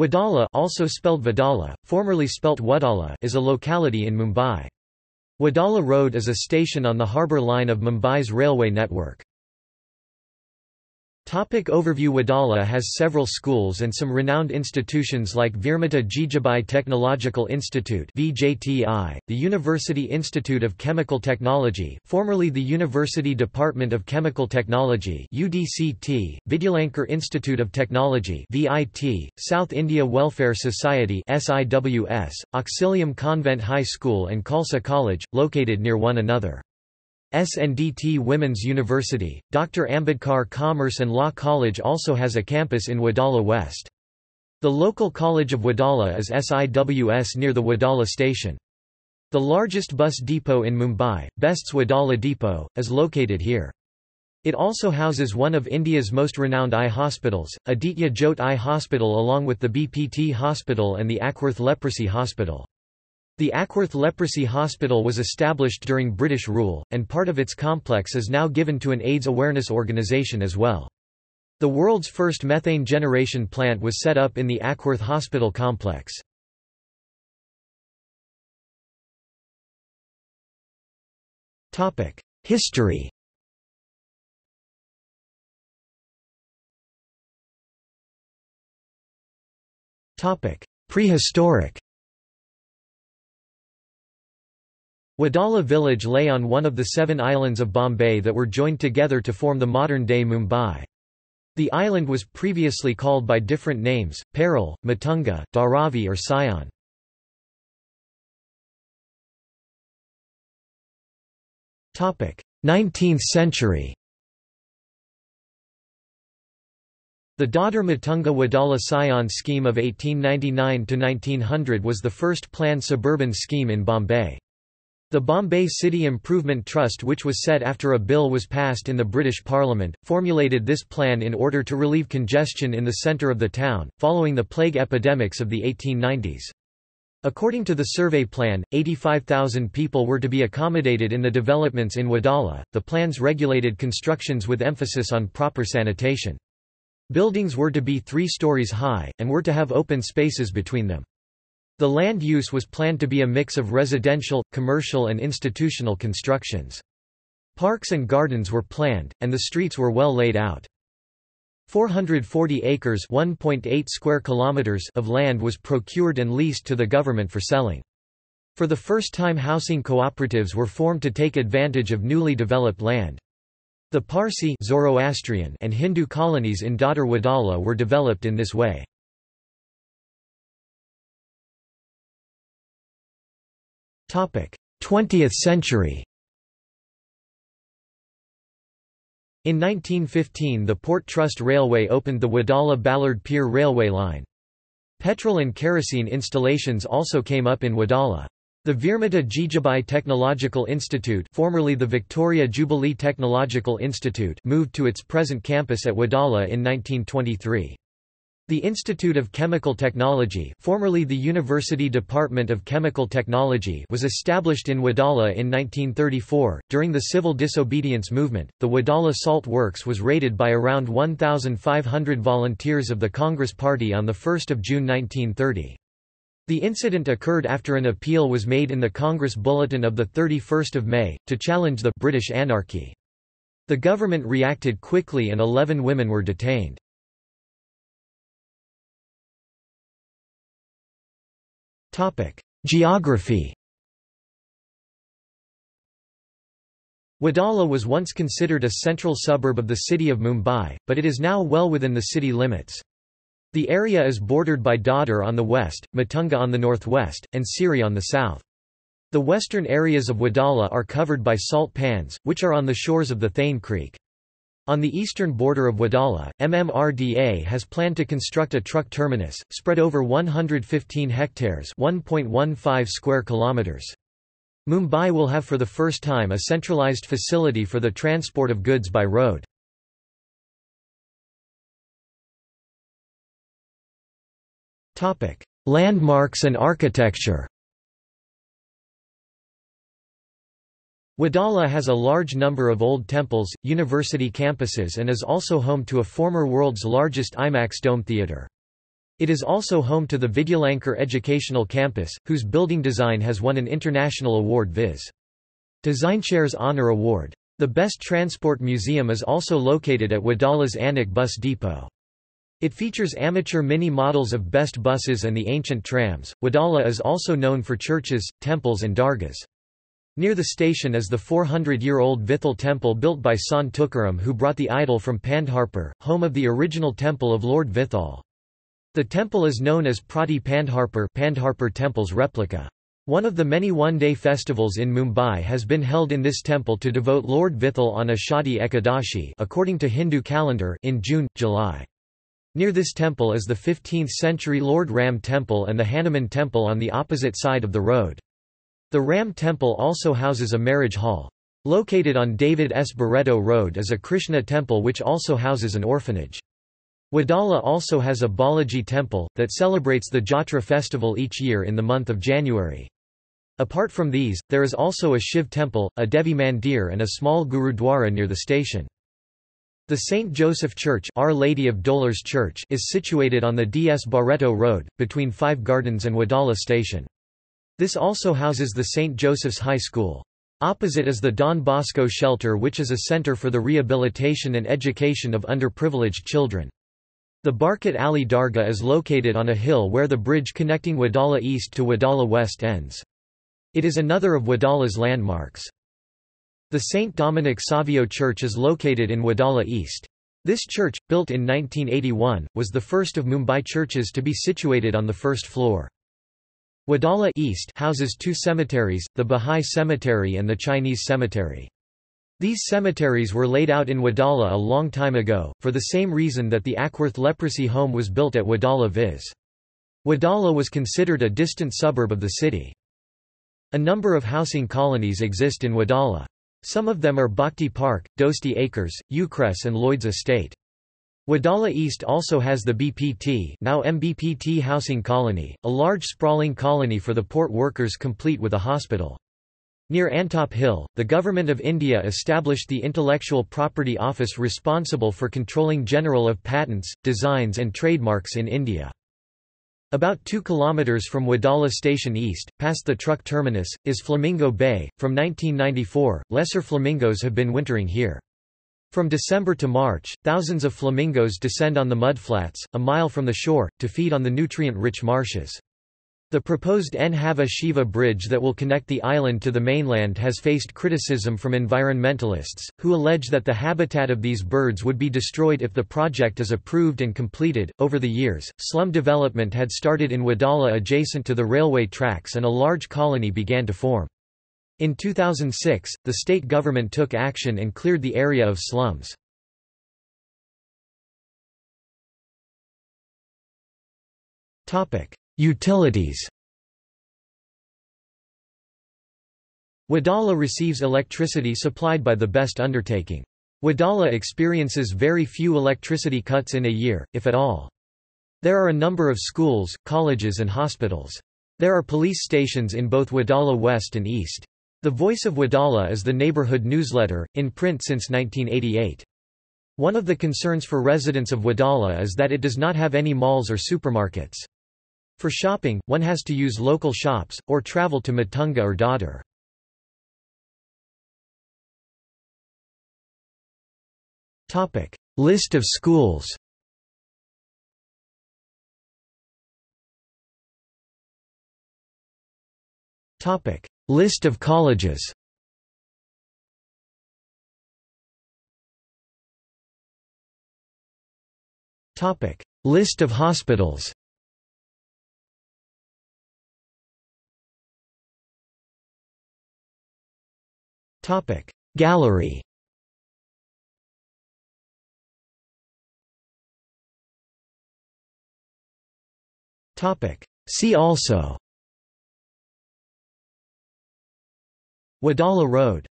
Wadala, also spelled Wadala, formerly spelt Wadala, is a locality in Mumbai. Wadala Road is a station on the Harbour Line of Mumbai's railway network. Topic overview. Wadala has several schools and some renowned institutions like Veermata Jijabai Technological Institute (VJTI), the University Institute of Chemical Technology, formerly the University Department of Chemical Technology (UDCT), Vidyalankar Institute of Technology (VIT), South India Welfare Society (SIWS), Auxilium Convent High School and Khalsa College, located near one another. SNDT Women's University, Dr. Ambedkar Commerce and Law College also has a campus in Wadala West. The local college of Wadala is SIWS near the Wadala station. The largest bus depot in Mumbai, Best's Wadala Depot, is located here. It also houses one of India's most renowned eye hospitals, Aditya Jyot Eye Hospital, along with the BPT Hospital and the Ackworth Leprosy Hospital. The Ackworth Leprosy Hospital was established during British rule, and part of its complex is now given to an AIDS awareness organisation as well. The world's first methane generation plant was set up in the Ackworth Hospital complex. History. Prehistoric. Wadala village lay on one of the 7 islands of Bombay that were joined together to form the modern-day Mumbai. The island was previously called by different names, Peril, Matunga, Dharavi or Sion. == 19th century == The Dadar Matunga Wadala Sion scheme of 1899–1900 was the first planned suburban scheme in Bombay. The Bombay City Improvement Trust, which was set after a bill was passed in the British Parliament, formulated this plan in order to relieve congestion in the centre of the town, following the plague epidemics of the 1890s. According to the survey plan, 85,000 people were to be accommodated in the developments in Wadala. The plans regulated constructions with emphasis on proper sanitation. Buildings were to be 3 stories high, and were to have open spaces between them. The land use was planned to be a mix of residential, commercial and institutional constructions. Parks and gardens were planned, and the streets were well laid out. 440 acres (1.8 square kilometers) of land was procured and leased to the government for selling. For the first time, housing cooperatives were formed to take advantage of newly developed land. The Parsi (Zoroastrian) and Hindu colonies in Dadar Wadala were developed in this way. Topic: 20th century. In 1915, the Port Trust Railway opened the Wadala-Ballard Pier Railway Line. Petrol and kerosene installations also came up in Wadala. The Veermata Jijabai Technological Institute, formerly the Victoria Jubilee Technological Institute, moved to its present campus at Wadala in 1923. The Institute of Chemical Technology, formerly the University Department of Chemical Technology, was established in Wadala in 1934. During the civil disobedience movement, the Wadala Salt Works was raided by around 1,500 volunteers of the Congress Party on 1 June 1930. The incident occurred after an appeal was made in the Congress Bulletin of 31 May, to challenge the British anarchy. The government reacted quickly and 11 women were detained. Geography. Wadala was once considered a central suburb of the city of Mumbai, but it is now well within the city limits. The area is bordered by Dadar on the west, Matunga on the northwest, and Siri on the south. The western areas of Wadala are covered by salt pans, which are on the shores of the Thane Creek. On the eastern border of Wadala, MMRDA has planned to construct a truck terminus, spread over 115 hectares (1.15 square kilometers). Mumbai will have for the first time a centralized facility for the transport of goods by road. Landmarks and architecture. Wadala has a large number of old temples, university campuses and is also home to a former world's largest IMAX dome theatre. It is also home to the Vidyalankar Educational Campus, whose building design has won an international award viz. DesignShares Honor Award. The Best Transport Museum is also located at Wadala's Anak Bus Depot. It features amateur mini models of Best buses and the ancient trams. Wadala is also known for churches, temples, and dargahs. Near the station is the 400-year-old Vithal Temple built by Sant Tukaram, who brought the idol from Pandharpur, home of the original temple of Lord Vithal. The temple is known as Prati Pandharpur, Pandharpur Temple's replica. One of the many one-day festivals in Mumbai has been held in this temple to devote Lord Vithal on Ashadhi Ekadashi, according to Hindu calendar, in June, July. Near this temple is the 15th-century Lord Ram Temple and the Hanuman Temple on the opposite side of the road. The Ram Temple also houses a marriage hall. Located on David S. Barreto Road is a Krishna temple which also houses an orphanage. Wadala also has a Balaji temple, that celebrates the Jatra festival each year in the month of January. Apart from these, there is also a Shiv temple, a Devi Mandir and a small Gurudwara near the station. The St. Joseph Church, Our Lady of Dolors Church is situated on the D.S. Barreto Road, between Five Gardens and Wadala Station. This also houses the St. Joseph's High School. Opposite is the Don Bosco Shelter, which is a centre for the rehabilitation and education of underprivileged children. The Barkat Ali Dargah is located on a hill where the bridge connecting Wadala East to Wadala West ends. It is another of Wadala's landmarks. The St. Dominic Savio Church is located in Wadala East. This church, built in 1981, was the first of Mumbai churches to be situated on the first floor. Wadala East houses two cemeteries, the Baha'i Cemetery and the Chinese Cemetery. These cemeteries were laid out in Wadala a long time ago, for the same reason that the Ackworth Leprosy Home was built at Wadala viz. Wadala was considered a distant suburb of the city. A number of housing colonies exist in Wadala. Some of them are Bhakti Park, Dosti Acres, Ucress and Lloyd's Estate. Wadala East also has the BPT, now MBPT housing colony, a large sprawling colony for the port workers complete with a hospital. Near Antop Hill, the Government of India established the Intellectual Property Office responsible for controlling general of patents, designs and trademarks in India. About 2 kilometers from Wadala Station East, past the truck terminus, is Flamingo Bay. From 1994, lesser flamingos have been wintering here. From December to March, thousands of flamingos descend on the mudflats, a mile from the shore, to feed on the nutrient-rich marshes. The proposed N-Hava Shiva Bridge that will connect the island to the mainland has faced criticism from environmentalists, who allege that the habitat of these birds would be destroyed if the project is approved and completed. Over the years, slum development had started in Wadala adjacent to the railway tracks and a large colony began to form. In 2006, the state government took action and cleared the area of slums. Utilities. Wadala receives electricity supplied by the Best Undertaking. Wadala experiences very few electricity cuts in a year, if at all. There are a number of schools, colleges and hospitals. There are police stations in both Wadala West and East. The Voice of Wadala is the neighborhood newsletter, in print since 1988. One of the concerns for residents of Wadala is that it does not have any malls or supermarkets. For shopping, one has to use local shops, or travel to Matunga or Dadar. List of schools. List of colleges. List of hospitals. Gallery. See also: Wadala Road.